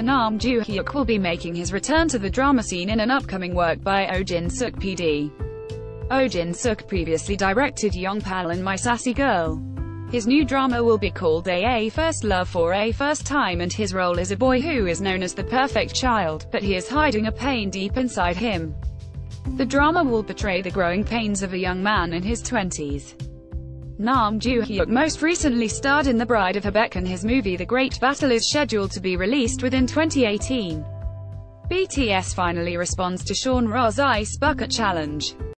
actor Nam Joo-hyuk will be making his return to the drama scene in an upcoming work by Oh Jin Suk PD. Oh Jin Suk previously directed Yong Pal and My Sassy Girl. His new drama will be called A First Love for a First Time, and his role is a boy who is known as the perfect child, but he is hiding a pain deep inside him. The drama will portray the growing pains of a young man in his 20s. Nam Joo-hyuk most recently starred in The Bride of Habeck, and his movie The Great Battle is scheduled to be released within 2018. BTS finally responds to Sean Ross' Ice Bucket Challenge.